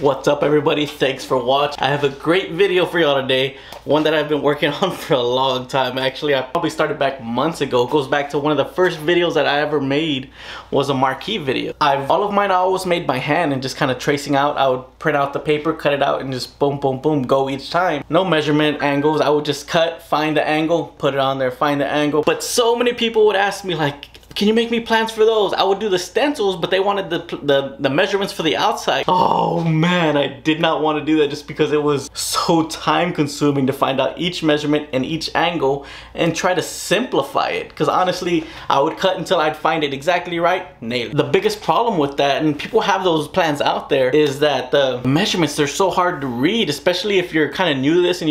What's up, everybody? Thanks for watching. I have a great video for y'all today. One that I've been working on for a long time. Actually, I probably started back months ago. It goes back to one of the first videos that I ever made was a marquee video. All of mine I always made by hand and just kind of tracing out. I would print out the paper, cut it out, and just boom, boom, boom, go each time. No measurement angles. I would just cut, find the angle, put it on there, find the angle. But so many people would ask me, like, can you make me plans for those? I would do the stencils, but they wanted the measurements for the outside. Oh man, I did not want to do that just because it was so time consuming to find out each measurement and each angle and try to simplify it. Because honestly, I would cut until I'd find it exactly right, nail it. The biggest problem with that, and people have those plans out there, is that the measurements, they're so hard to read, especially if you're kind of new to this and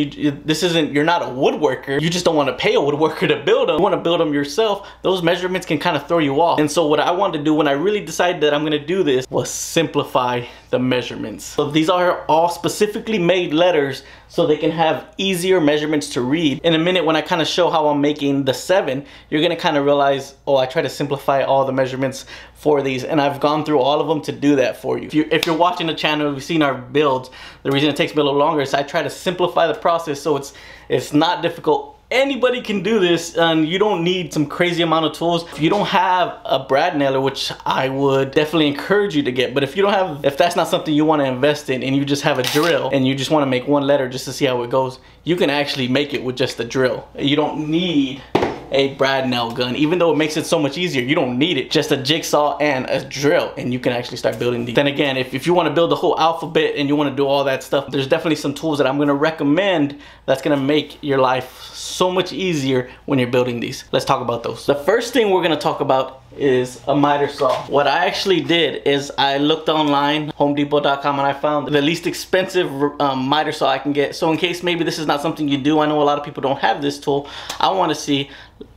you're not a woodworker. You just don't want to pay a woodworker to build them. You want to build them yourself. Those measurements can kind of throw you off. And so what I wanted to do when I really decided that I'm gonna do this was simplify the measurements. So these are all specifically made letters so they can have easier measurements to read. In a minute, when I kind of show how I'm making the 7, you're gonna kind of realize, oh, I try to simplify all the measurements for these, and I've gone through all of them to do that for you. If you're watching the channel, you've seen our builds. The reason it takes me a little longer is I try to simplify the process so it's not difficult. Anybody can do this, and you don't need some crazy amount of tools. If you don't have a brad nailer, which I would definitely encourage you to get, but if that's not something you want to invest in and you just have a drill and you just want to make one letter just to see how it goes, you can actually make it with just a drill. You don't need a brad nail gun, even though it makes it so much easier. You don't need it, just a jigsaw and a drill, and you can actually start building these. Then again, if you want to build the whole alphabet and you want to do all that stuff, there's definitely some tools that I'm going to recommend that's going to make your life so much easier when you're building these. Let's talk about those. The first thing we're going to talk about is a miter saw. What I actually did is I looked online, HomeDepot.com, and I found the least expensive miter saw I can get. So in case maybe this is not something you do, I know a lot of people don't have this tool. I want to see,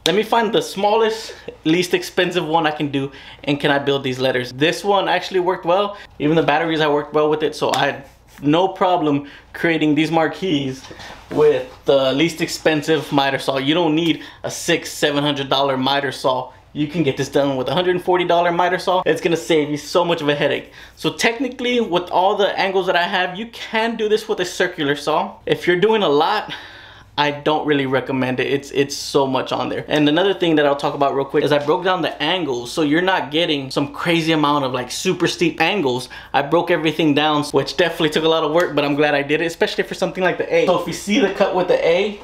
let me find the smallest, least expensive one I can do, and can I build these letters? This one actually worked well. Even the batteries, I worked well with it, so I had no problem creating these marquees with the least expensive miter saw. You don't need a $600-$700 miter saw. You can get this done with a $140 miter saw. It's gonna save you so much of a headache. So technically, with all the angles that I have, you can do this with a circular saw. If you're doing a lot, I don't really recommend it. It's so much on there. And another thing that I'll talk about real quick is I broke down the angles, so you're not getting some crazy amount of like super steep angles. I broke everything down, which definitely took a lot of work, but I'm glad I did it, especially for something like the A. So if you see the cut with the A,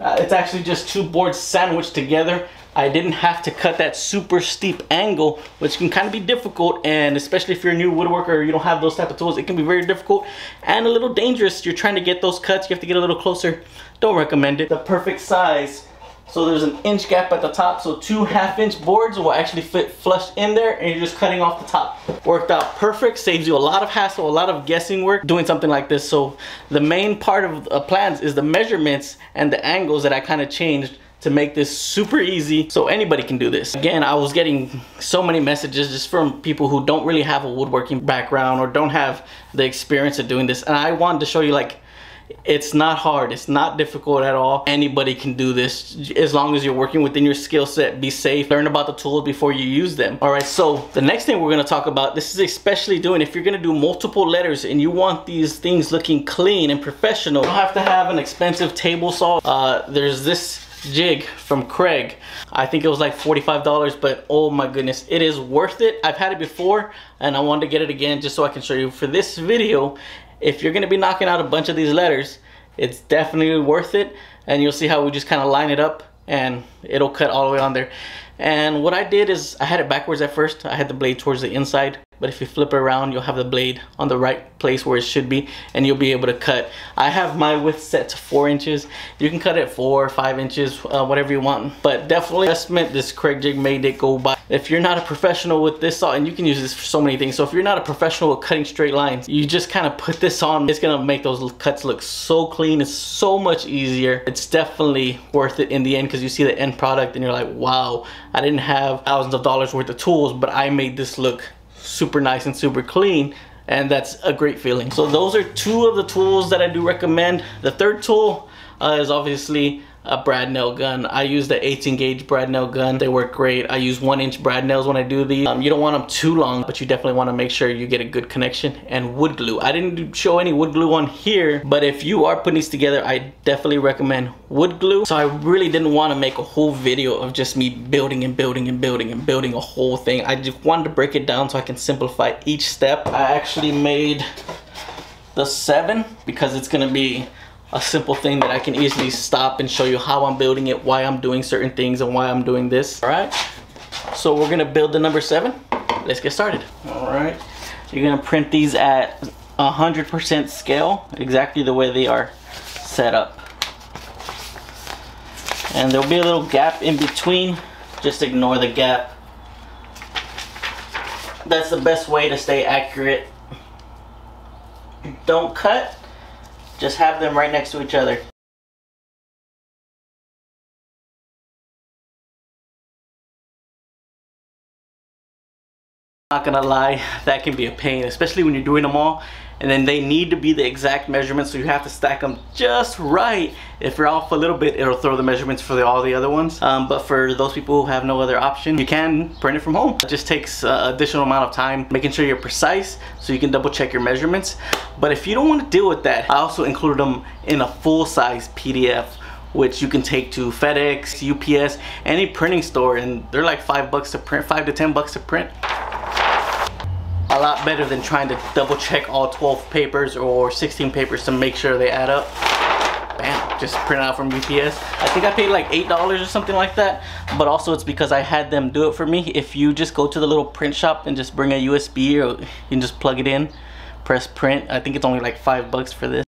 it's actually just two boards sandwiched together. I didn't have to cut that super steep angle, which can kind of be difficult, and especially if you're a new woodworker or you don't have those type of tools, it can be very difficult and a little dangerous. You're trying to get those cuts, you have to get a little closer. Don't recommend it. The perfect size. So there's an inch gap at the top, so 2 half-inch boards will actually fit flush in there, and you're just cutting off the top. Worked out perfect, saves you a lot of hassle, a lot of guessing work doing something like this. So the main part of plans is the measurements and the angles that I kind of changed to make this super easy so anybody can do this. Again, I was getting so many messages just from people who don't really have a woodworking background or don't have the experience of doing this, and I wanted to show you, like, it's not hard, it's not difficult at all. Anybody can do this as long as you're working within your skill set. Be safe, learn about the tools before you use them. All right, so the next thing we're going to talk about, this is especially doing if you're going to do multiple letters and you want these things looking clean and professional. You don't have to have an expensive table saw. There's this jig from Craig. I think it was like $45, but oh my goodness, it is worth it. I've had it before and I wanted to get it again just so I can show you for this video. If you're gonna be knocking out a bunch of these letters, it's definitely worth it, and you'll see how we just kind of line it up and it'll cut all the way on there. And what I did is I had it backwards at first. I had the blade towards the inside, but if you flip it around, you'll have the blade on the right place where it should be, and you'll be able to cut. I have my width set to 4 inches. You can cut it 4 or 5 inches, whatever you want, but definitely investment. This Craig jig made it go by. If you're not a professional with this saw, and you can use this for so many things, so if you're not a professional with cutting straight lines, you just kind of put this on. It's gonna make those cuts look so clean. It's so much easier. It's definitely worth it in the end, because you see the end product and you're like, wow, I didn't have thousands of dollars worth of tools, but I made this look super nice and super clean, and that's a great feeling. So those are two of the tools that I do recommend. The third tool is obviously a Bradnell gun. I use the 18 gauge Bradnell gun. They work great. I use 1-inch Bradnells when I do these. You don't want them too long, but you definitely want to make sure you get a good connection. And wood glue. I didn't show any wood glue on here, but if you are putting these together, I definitely recommend wood glue. So I really didn't want to make a whole video of just me building and building and building and building a whole thing. I just wanted to break it down so I can simplify each step. I actually made the 7 because it's going to be a simple thing that I can easily stop and show you how I'm building it, why I'm doing certain things, and why I'm doing this. All right, so we're gonna build the number 7. Let's get started. All right, you're gonna print these at 100% scale, exactly the way they are set up. And there'll be a little gap in between. Just ignore the gap. That's the best way to stay accurate. Don't cut. Just have them right next to each other. Not gonna lie, that can be a pain, especially when you're doing them all and then they need to be the exact measurement, so you have to stack them just right. If you're off a little bit, it'll throw the measurements for all the other ones. But for those people who have no other option, you can print it from home. It just takes additional amount of time, making sure you're precise so you can double check your measurements. But if you don't want to deal with that, I also included them in a full-size PDF, which you can take to FedEx, UPS, any printing store, and they're like $5 to print, $5 to $10 to print. A lot better than trying to double check all 12 papers or 16 papers to make sure they add up. Bam, just print out from UPS. I think I paid like $8 or something like that, but also it's because I had them do it for me. If you just go to the little print shop and just bring a USB, or you can just plug it in, press print. I think it's only like $5 for this.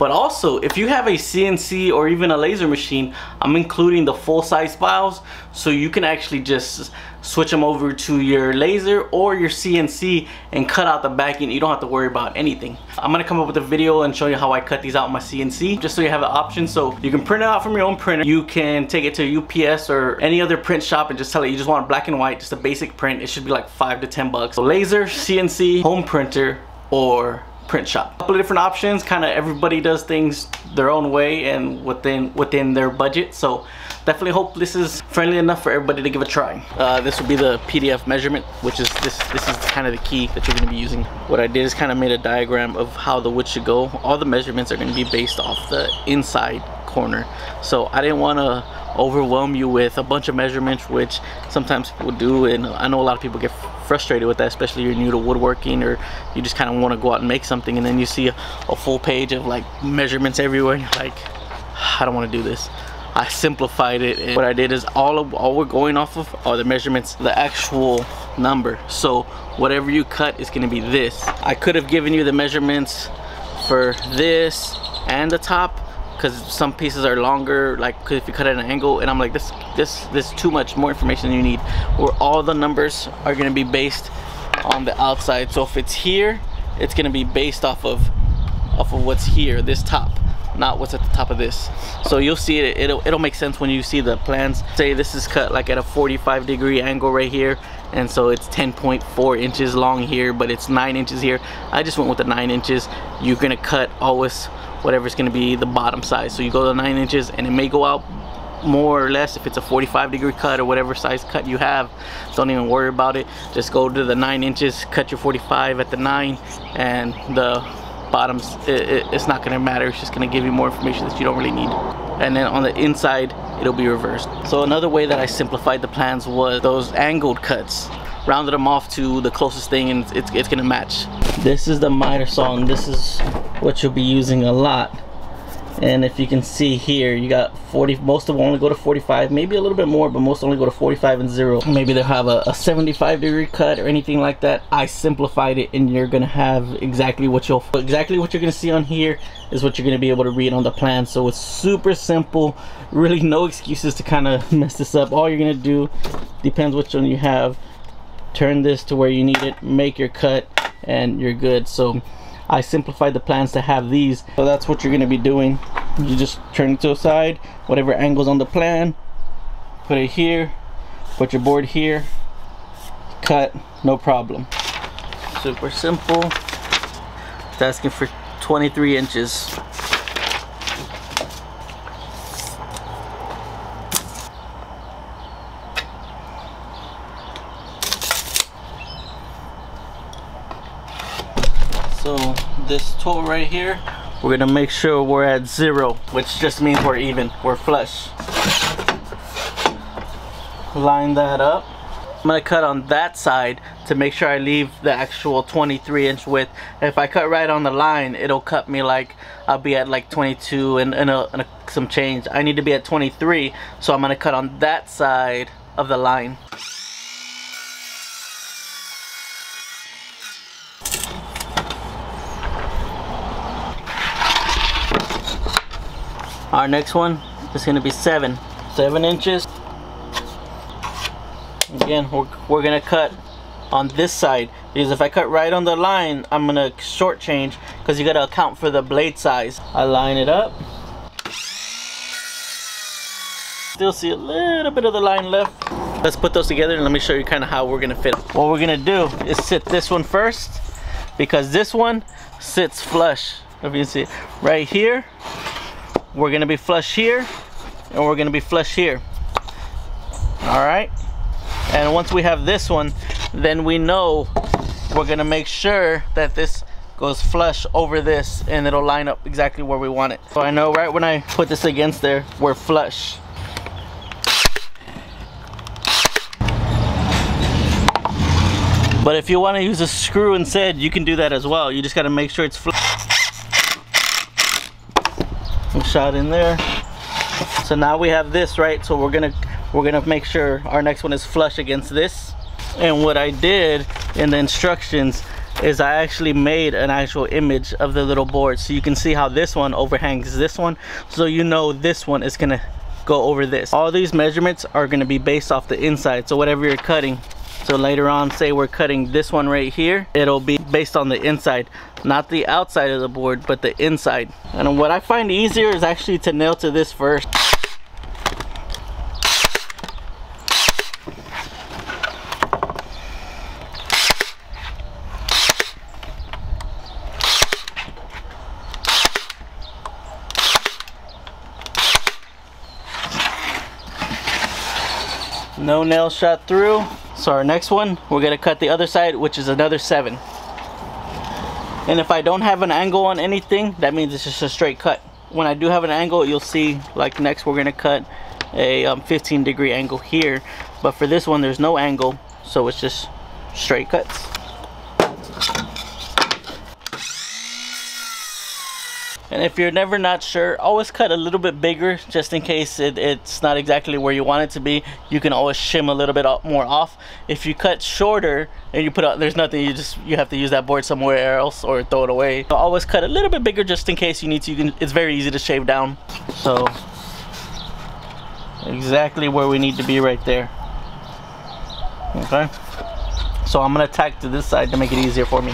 But also, if you have a CNC or even a laser machine, I'm including the full-size files, so you can actually just switch them over to your laser or your CNC and cut out the back end. You don't have to worry about anything. I'm gonna come up with a video and show you how I cut these out in my CNC, just so you have an option. So you can print it out from your own printer. You can take it to UPS or any other print shop and just tell it you just want black and white, just a basic print. It should be like $5 to $10. So laser, CNC, home printer, or print shop. A couple of different options. Kind of everybody does things their own way and within their budget, so definitely hope this is friendly enough for everybody to give a try. This will be the PDF measurement, which is this is kind of the key that you're going to be using. What I did is kind of made a diagram of how the wood should go. All the measurements are going to be based off the inside corner, so I didn't want to overwhelm you with a bunch of measurements, which sometimes people do, and I know a lot of people get frustrated with that, especially if you're new to woodworking or you just kind of want to go out and make something and then you see a full page of like measurements everywhere and you're like, I don't want to do this. I simplified it, and what I did is all we're going off of are the measurements, the actual number. So whatever you cut is going to be this. I could have given you the measurements for this and the top, because some pieces are longer, like if you cut at an angle, and I'm like, this too much more information than you need. Where all the numbers are gonna be based on the outside. So if it's here, it's gonna be based off of what's here, this top, not what's at the top of this. So you'll see it, it'll make sense when you see the plans. Say this is cut like at a 45-degree angle right here, and so it's 10.4 inches long here, but it's 9 inches here. I just went with the 9 inches. You're gonna cut always whatever's going to be the bottom size, so you go to 9 inches, and it may go out more or less if it's a 45-degree cut or whatever size cut you have. Don't even worry about it, just go to the 9 inches, cut your 45 at the 9, and the bottoms, it's not going to matter. It's just going to give you more information that you don't really need. And then on the inside, it'll be reversed. So another way that I simplified the plans was those angled cuts. Rounded them off to the closest thing, and it's gonna match. This is the miter saw, and this is what you'll be using a lot. And if you can see here, you got 40, most of them only go to 45, maybe a little bit more, but most only go to 45 and 0. Maybe they'll have a 75-degree cut or anything like that. I simplified it, and you're gonna have exactly what you're gonna see on here is what you're gonna be able to read on the plan. So it's super simple, really no excuses to kind of mess this up. All you're gonna do, depends which one you have, turn this to where you need it, make your cut, and you're good. So I simplified the plans to have these. So that's what you're gonna be doing. You just turn it to the side, whatever angle's on the plan, put it here, Put your board here, cut, no problem. Super simple. It's asking for 23 inches. So this tool right here, we're gonna make sure we're at 0, which just means we're even, we're flush. Line that up. I'm gonna cut on that side to make sure I leave the actual 23 inch width. If I cut right on the line, it'll cut me like, I'll be at like 22 and some change. I need to be at 23, so I'm gonna cut on that side of the line. Our next one is gonna be 7 inches. Again, we're gonna cut on this side, because if I cut right on the line, I'm gonna shortchange, because you gotta account for the blade size. I line it up. Still see a little bit of the line left. Let's put those together and let me show you kind of how we're gonna fit. What we're gonna do is sit this one first, because this one sits flush. If you can see it right here, we're gonna be flush here, and we're gonna be flush here. All right. And once we have this one, then we know we're gonna make sure that this goes flush over this and it'll line up exactly where we want it. So I know right when I put this against there, we're flush. But if you wanna use a screw instead, you can do that as well. You just gotta make sure it's flush. Shot in there. So now we have this, right? So we're gonna make sure our next one is flush against this. And what I did in the instructions is I actually made an actual image of the little board, so you can see how this one overhangs this one, so you know this one is gonna go over this. All these measurements are gonna be based off the inside, so whatever you're cutting. So later on, say we're cutting this one right here, it'll be based on the inside, not the outside of the board, but the inside. And what I find easier is actually to nail to this first. No nail shot through. So our next one, we're gonna cut the other side, which is another 7. And if I don't have an angle on anything, that means it's just a straight cut. When I do have an angle, you'll see, like next we're gonna cut a 15-degree angle here, but for this one there's no angle, so it's just straight cuts. And if you're never not sure, always cut a little bit bigger, just in case it's not exactly where you want it to be. You can always shim a little bit more off. If you cut shorter and you put out, there's nothing, you have to use that board somewhere else or throw it away. So always cut a little bit bigger just in case you need to. It's very easy to shave down. So exactly where we need to be right there. Okay. So I'm gonna tack to this side to make it easier for me.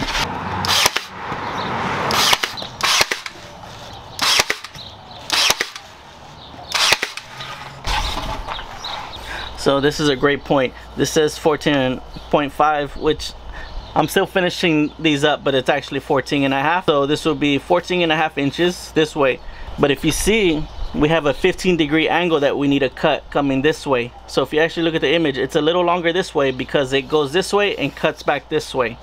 So this is a great point. This says 14.5, which I'm still finishing these up, but it's actually 14.5. So this will be 14.5 inches this way. But if you see, we have a 15-degree angle that we need to cut coming this way. So if you actually look at the image, it's a little longer this way because it goes this way and cuts back this way.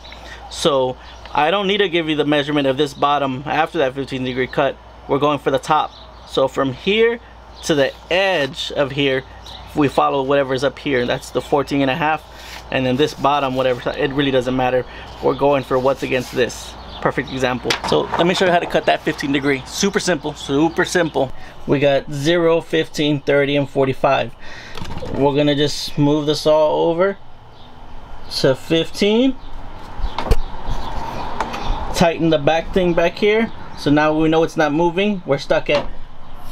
So I don't need to give you the measurement of this bottom after that 15-degree cut. We're going for the top. So from here to the edge of here, we follow whatever's up here. That's the 14.5, and then this bottom, whatever, it really doesn't matter. We're going for what's against this. Perfect example. So let me show you how to cut that 15-degree. Super simple, super simple. We got 0, 15, 30, and 45. We're gonna just move the saw over to 15. Tighten the back thing back here. So now we know it's not moving. We're stuck at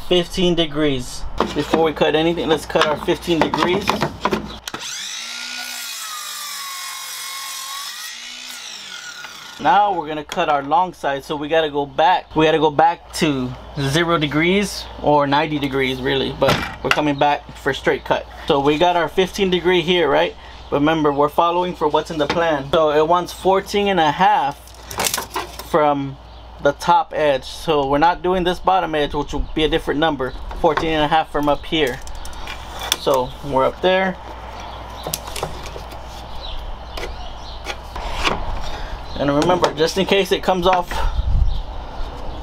15 degrees. Before we cut anything, let's cut our 15 degrees. Now we're gonna cut our long side, so we gotta go back. We gotta go back to 0 degrees or 90 degrees really, but we're coming back for straight cut. So we got our 15 degree here, right? Remember, we're following for what's in the plan. So it wants 14.5 from the top edge. So we're not doing this bottom edge, which will be a different number. 14.5 from up here. So we're up there. And remember, just in case it comes off,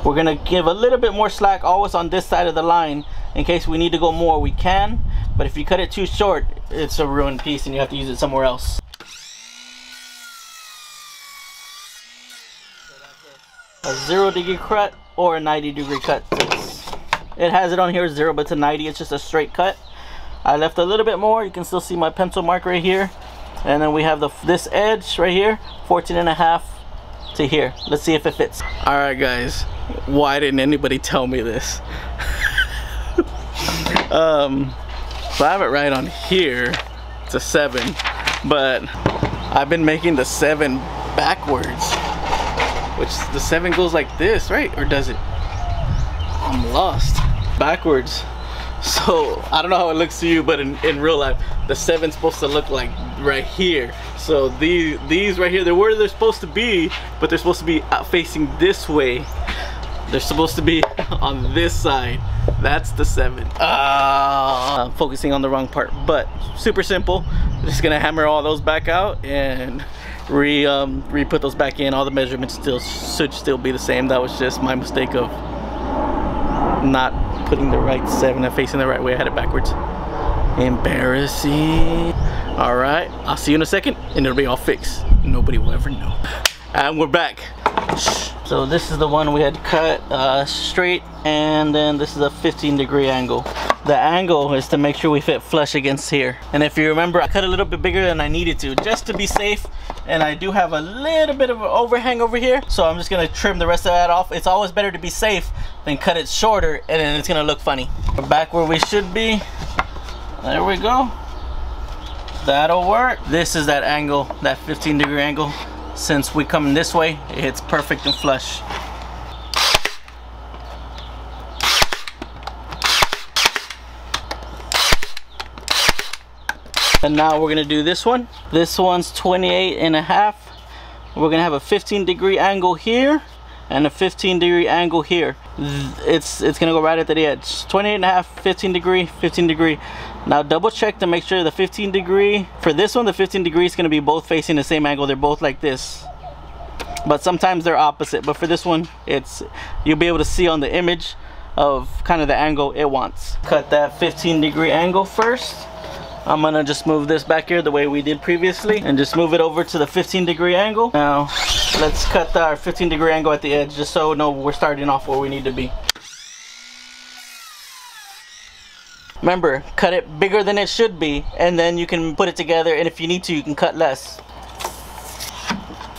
we're gonna give a little bit more slack always on this side of the line. In case we need to go more, we can, but if you cut it too short, it's a ruined piece and you have to use it somewhere else. A 0 degree cut or a 90 degree cut. It has it on here 0, but to 90, it's just a straight cut. I left a little bit more. You can still see my pencil mark right here. And then we have this edge right here, 14.5 to here. Let's see if it fits. All right, guys, why didn't anybody tell me this? So I have it right on here. It's a 7, but I've been making the 7 backwards, which the 7 goes like this, right? Or does it? I'm lost. Backwards. So I don't know how it looks to you, but in real life, the 7's supposed to look like right here. So these right here, they're where they're supposed to be, but they're supposed to be out facing this way. They're supposed to be on this side. That's the 7. I'm focusing on the wrong part, but super simple. I'm just gonna hammer all those back out and re-put those back in. All the measurements should still be the same. That was just my mistake of not putting the right 7 and facing the right way. I had it backwards. Embarrassing. All right, I'll see you in a second and it'll be all fixed. Nobody will ever know. And we're back. So this is the one we had cut straight, and then this is a 15 degree angle. The angle is to make sure we fit flush against here. And if you remember, I cut a little bit bigger than I needed to, just to be safe. And I do have a little bit of an overhang over here, so I'm just gonna trim the rest of that off. It's always better to be safe than cut it shorter, and then it's gonna look funny. We're back where we should be. There we go. That'll work. This is that angle, that 15 degree angle. Since we come this way, it hits perfect and flush. And now we're gonna do this one. This one's 28.5. We're gonna have a 15 degree angle here and a 15 degree angle here. It's gonna go right at the edge. 28.5, 15 degree, 15 degree. Now double check to make sure the 15 degree, for this one, the 15 degree is gonna be both facing the same angle. They're both like this, but sometimes they're opposite. But for this one, you'll be able to see on the image of kind of the angle it wants. Cut that 15 degree angle first. I'm gonna just move this back here the way we did previously and just move it over to the 15 degree angle. Now let's cut our 15 degree angle at the edge, just so we're starting off where we need to be. Remember, cut it bigger than it should be, and then you can put it together, and if you need to, you can cut less.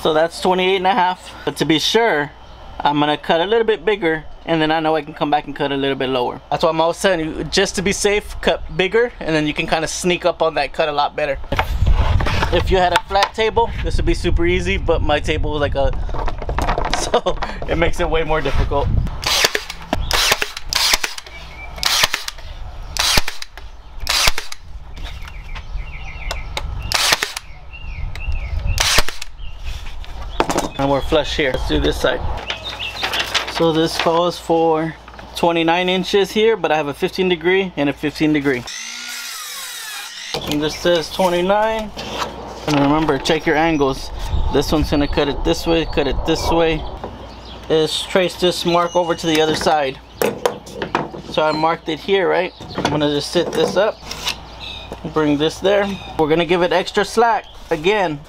So that's 28.5, but to be sure, I'm gonna cut a little bit bigger, and then I know I can come back and cut a little bit lower. That's why I'm always telling you, just to be safe, cut bigger, and then you can kind of sneak up on that cut a lot better. If you had a flat table, this would be super easy, but my table was like a, so it makes it way more difficult. And we're flush here. Let's do this side. So this calls for 29 inches here, but I have a 15 degree and a 15 degree. And this says 29. And remember, check your angles. This one's gonna cut it this way, cut it this way. Let's trace this mark over to the other side. So I marked it here, right? I'm gonna just sit this up, bring this there. We're gonna give it extra slack again.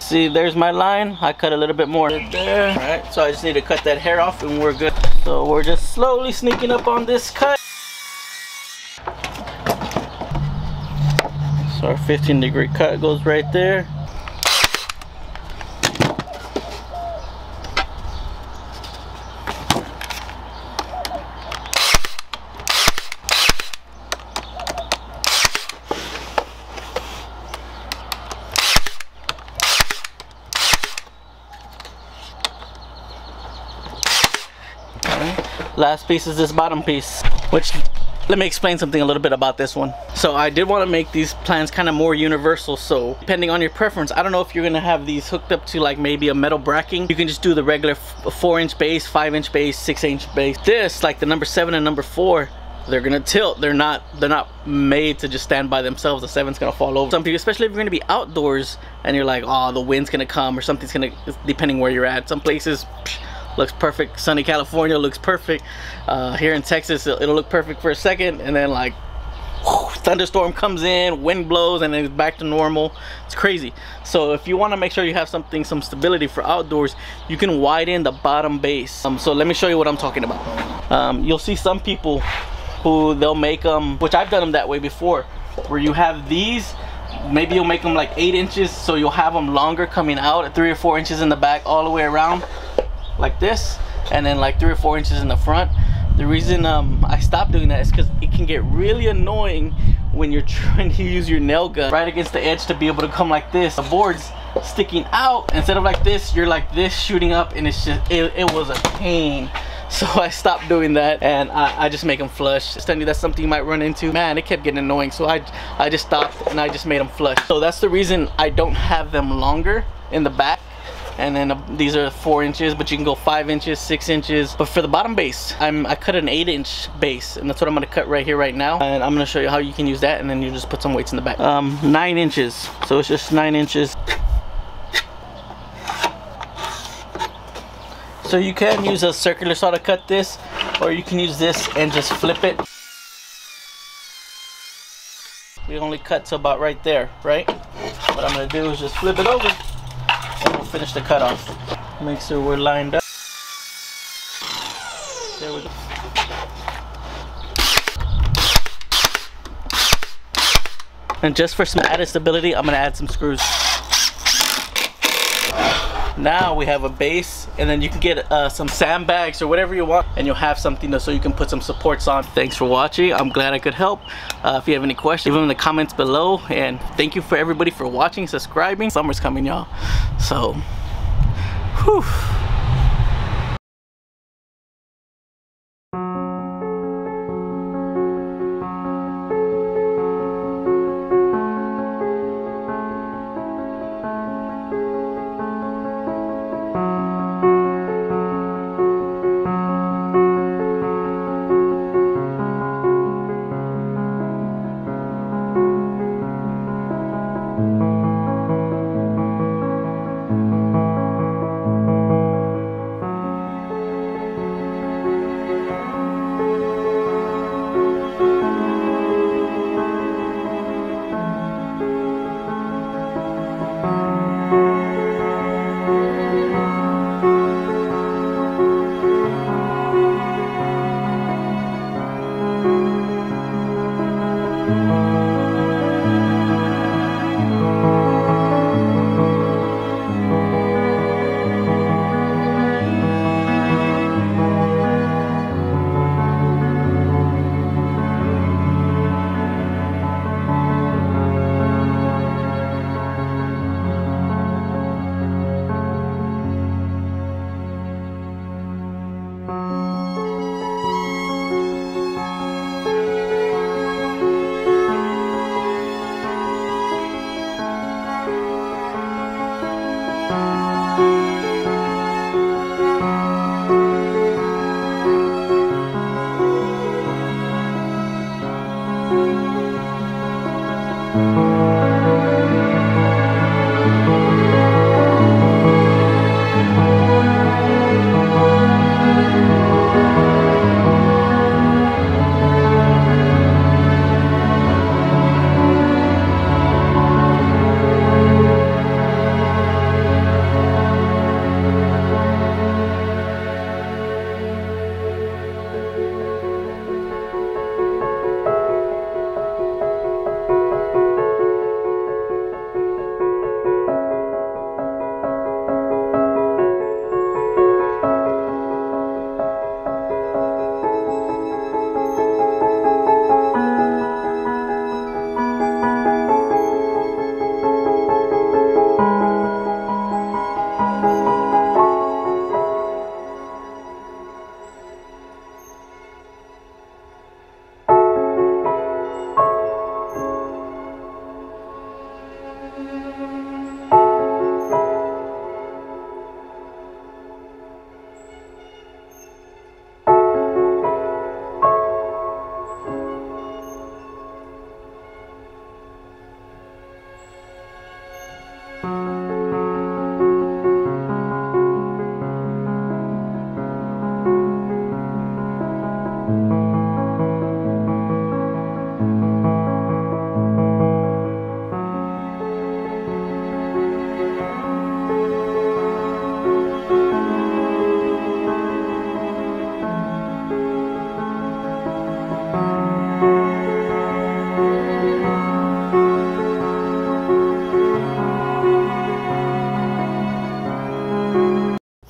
See, there's my line. I cut a little bit more there. All right, so I just need to cut that hair off and we're good. So we're just slowly sneaking up on this cut. So our 15 degree cut goes right there. Last piece is this bottom piece, which let me explain something a little bit about this one. So I did want to make these plans kind of more universal, so depending on your preference, I don't know if you're going to have these hooked up to like maybe a metal bracking. You can just do the regular 4-inch base, 5-inch base, 6-inch base. This, like the number 7 and number 4, they're gonna tilt. They're not made to just stand by themselves. The 7's gonna fall over. Some people, especially if you're gonna be outdoors and you're like, oh, the wind's gonna come or something's gonna, depending where you're at. Some places looks perfect. Sunny California looks perfect. Here in Texas, it'll look perfect for a second, and then like thunderstorm comes in, wind blows, and then it's back to normal. It's crazy. So if you want to make sure you have something, some stability for outdoors, you can widen the bottom base. So let me show you what I'm talking about. You'll see some people who they'll make them, which I've done them that way before, where you have these, maybe you'll make them like 8 inches, so you'll have them longer coming out at 3 or 4 inches in the back all the way around like this, and then like 3 or 4 inches in the front. The reason I stopped doing that is because it can get really annoying when you're trying to use your nail gun right against the edge to be able to come like this. The board's sticking out instead of like this, you're like this shooting up, and it's just it was a pain. So I stopped doing that, and I just make them flush. Stanley, that's something you might run into. Man, it kept getting annoying, so I just stopped and I just made them flush. So that's the reason I don't have them longer in the back. And then these are 4 inches, but you can go 5 inches, 6 inches. But for the bottom base, I cut an 8-inch base, and that's what I'm gonna cut right here, right now. And I'm gonna show you how you can use that, and then you just put some weights in the back. 9 inches, so it's just 9 inches. So you can use a circular saw to cut this, or you can use this and just flip it. We only cut to about right there, right? What I'm gonna do is just flip it over, and we'll finish the cut off. Make sure we're lined up. There we go. And just for some added stability, I'm gonna add some screws. Now we have a base, and then you can get some sandbags or whatever you want, and you'll have something so you can put some supports on. Thanks for watching. I'm glad I could help. If you have any questions, leave them in the comments below, and thank you for everybody for watching, subscribing. Summer's coming, y'all, so whew.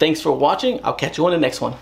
Thanks for watching. I'll catch you on the next one.